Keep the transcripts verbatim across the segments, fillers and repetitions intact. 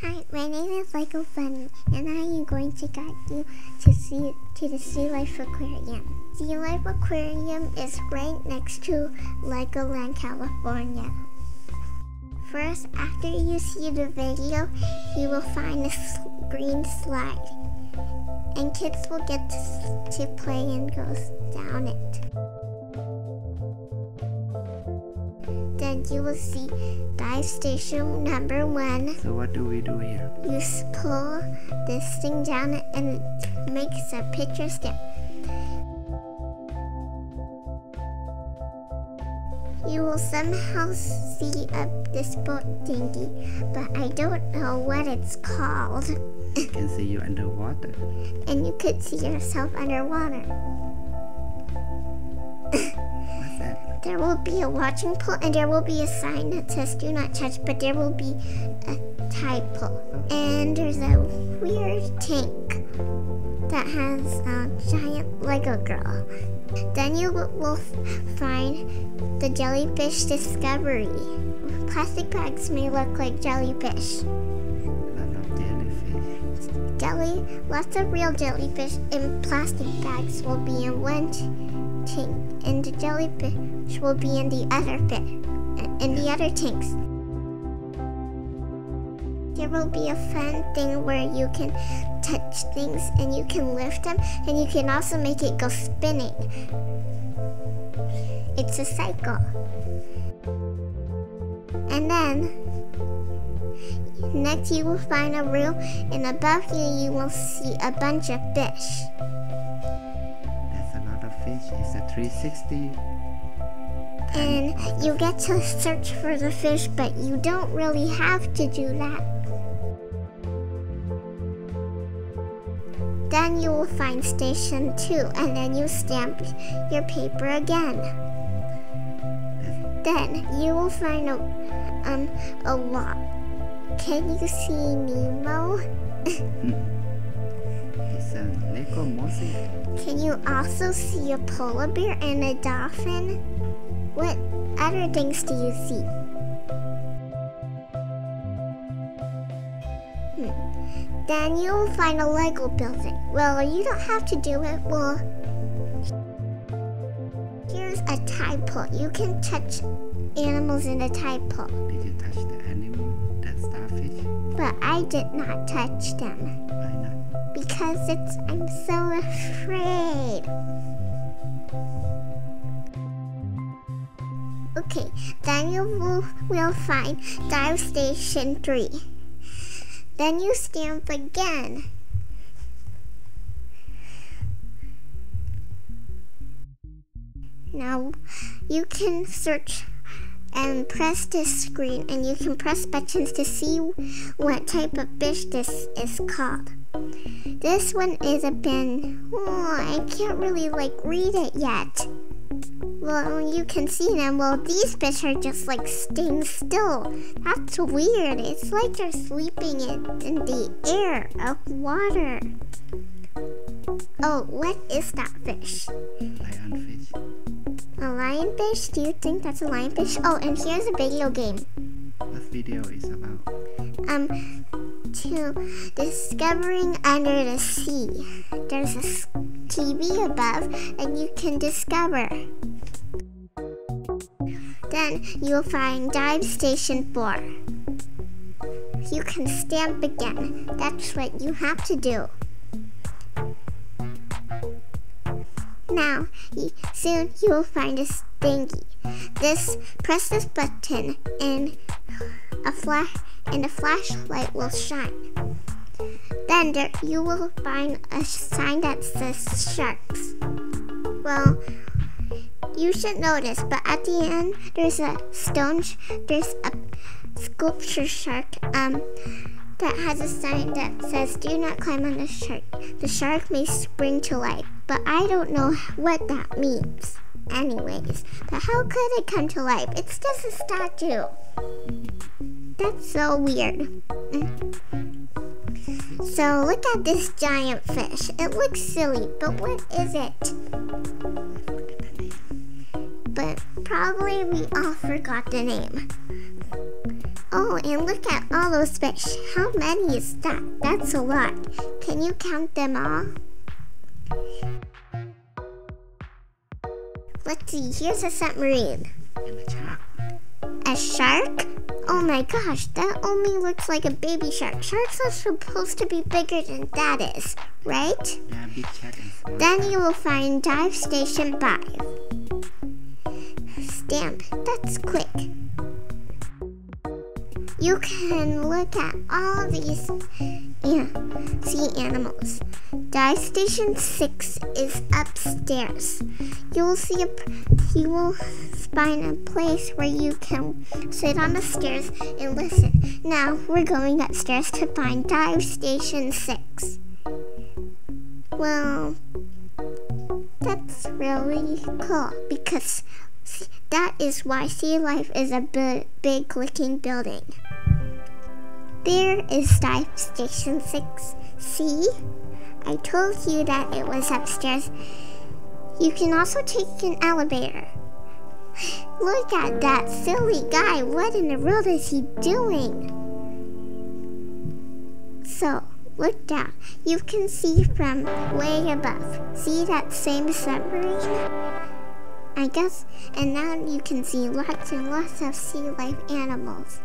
Hi, my name is Lego Bunny, and I am going to guide you to see to the Sea Life Aquarium. Sea Life Aquarium is right next to Legoland, California. First, after you see the video, you will find a green slide, and kids will get to, to play and go down it. Then you will see dive station number one. So what do we do here? You pull this thing down and it makes a picture stamp. You will somehow see up this boat dinghy, but I don't know what it's called. You can see you underwater. And you could see yourself underwater. What's that? There will be a watching pole, and there will be a sign that says do not touch, but there will be a tide pole. And there's a weird tank that has a giant Lego girl. Then you will find the jellyfish discovery. Plastic bags may look like jellyfish. jellyfish. Jelly, lots of real jellyfish in plastic bags will be in one tank, and the jellyfish will be in the other pit, in the other tanks. There will be a fun thing where you can touch things and you can lift them, and you can also make it go spinning. It's a cycle. And then next you will find a room, and above you you will see a bunch of fish. That's a lot of fish. It's a three sixty. And you get to search for the fish, but you don't really have to do that. Then you will find station two, and then you stamp your paper again. Then you will find a, um, a wall. Can you see Nemo? It's a Lego movie. Can you also see a polar bear and a dolphin? What other things do you see? Hmm. Then you'll find a Lego building. Well, you don't have to do it. Well, here's a tide pole. You can touch animals in a tide pole. Did you touch the animal, that starfish? But I did not touch them. Why not? Because it's, I'm so afraid. Okay, then you will, will find dive station three. Then you stamp again. Now you can search and press this screen, and you can press buttons to see what type of fish this is called. This one is a bin. Oh, I can't really like read it yet. Well, you can see them. Well, these fish are just like staying still. That's weird. It's like they're sleeping in the air of water. Oh, what is that fish? Lionfish. A lionfish? Do you think that's a lionfish? Oh, and here's a video game. What video is about? Um, to discovering under the sea. There's a T V above, and you can discover. Then you'll find dive station four. You can stamp again. That's what you have to do. Now, soon you will find a dinghy. This, press this button, and a flash and a flashlight will shine. Then there, you will find a sign that says sharks. Well, you should know this, but at the end there's a stone, sh there's a sculpture shark um, that has a sign that says do not climb on the shark. The shark may spring to life, but I don't know what that means. Anyways, but how could it come to life? It's just a statue. That's so weird. So look at this giant fish. It looks silly, but what is it? But probably we all forgot the name. Oh, and look at all those fish. How many is that? That's a lot. Can you count them all? Let's see, here's a submarine. A shark? Oh my gosh, that only looks like a baby shark. Sharks are supposed to be bigger than that is, right? Yeah, be checking for then that. You will find dive station five. Stamp, that's quick. You can look at all these yeah, sea animals. Dive station six is upstairs. You will see a, you will find a place where you can sit on the stairs and listen. Now we're going upstairs to find dive station six. Well, that's really cool because that is why Sea Life is a big looking building. There is dive station six. See? I told you that it was upstairs. You can also take an elevator. Look at that silly guy. What in the world is he doing? So, look down. You can see from way above. See that same submarine? I guess, and now you can see lots and lots of sea life animals.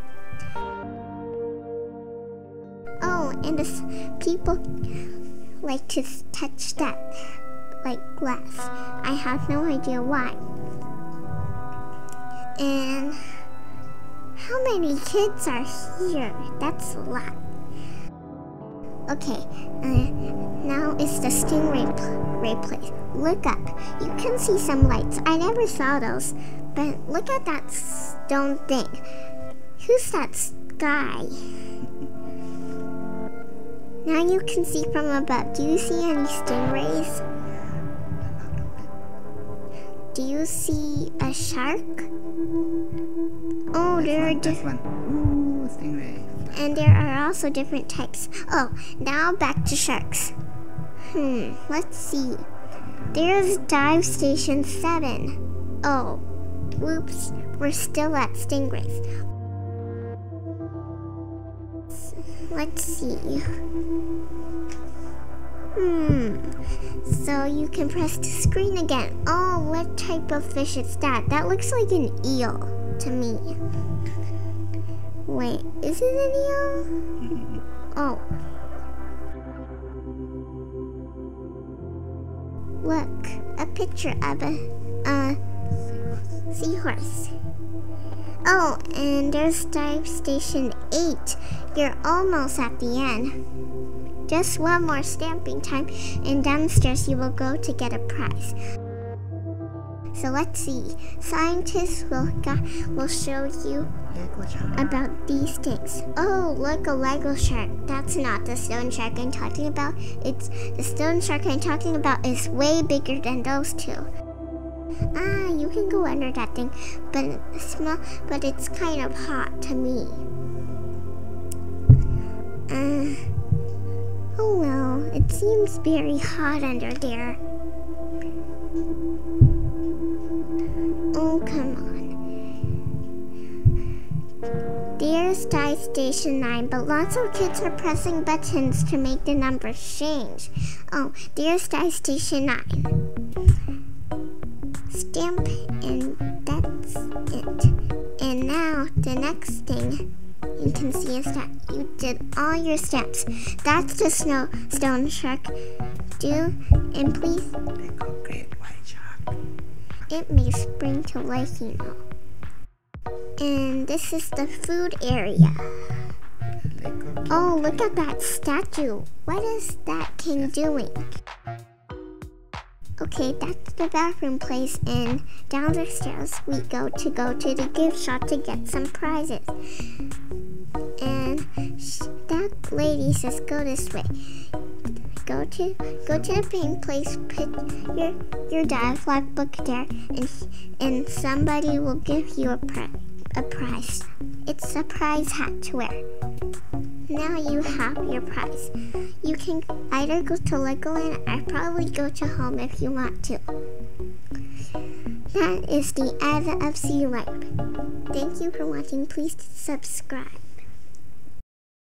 Oh, and this, people like to touch that, like glass. I have no idea why. And how many kids are here? That's a lot. Okay, uh, now it's the stingray pl place. Look up. You can see some lights. I never saw those, but look at that stone thing. Who's that guy? Now you can see from above. Do you see any stingrays? Do you see a shark? Oh, there. This one. Ooh, stingray. And there are also different types. Oh, now back to sharks. Hmm, let's see. There's dive station seven. Oh, whoops, we're still at stingrays. Let's see. Hmm, so you can press the screen again. Oh, what type of fish is that? That looks like an eel to me. Wait, is it an eel? Oh. Look, a picture of a uh, seahorse. Oh, and there's dive station eight. You're almost at the end. Just one more stamping time, and downstairs you will go to get a prize. So let's see. Scientists will will show you about these things. Oh, look, a Lego shark. That's not the stone shark I'm talking about. It's the stone shark I'm talking about is way bigger than those two. Ah, you can go under that thing, but it's small. But it's kind of hot to me. Uh, oh well, it seems very hot under there. Oh, come on. There's dive station nine, but lots of kids are pressing buttons to make the numbers change. Oh, there's dive station nine. Stamp, and that's it. And now, the next thing you can see is that you did all your steps. That's the snow stone shark. Do, and please... Great white shark. It may spring to life, you know. And this is the food area. Oh, look at that statue. What is that king doing? Okay, that's the bathroom place, and down the stairs we go to go to the gift shop to get some prizes. And that lady says, go this way. Go to go to the paint place, put your your dive log book there, and and somebody will give you a pri a prize. It's a prize hat to wear. Now you have your prize. You can either go to Legoland or probably go to home if you want to. That is the end of Sea Life. Thank you for watching. Please subscribe.